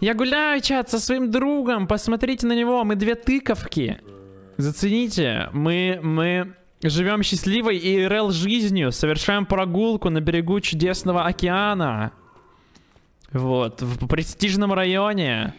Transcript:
Я гуляю, чат, со своим другом. Посмотрите на него. Мы две тыковки. Зацените. Мы живем счастливой ИРЛ жизнью. Совершаем прогулку на берегу чудесного океана. Вот. В престижном районе.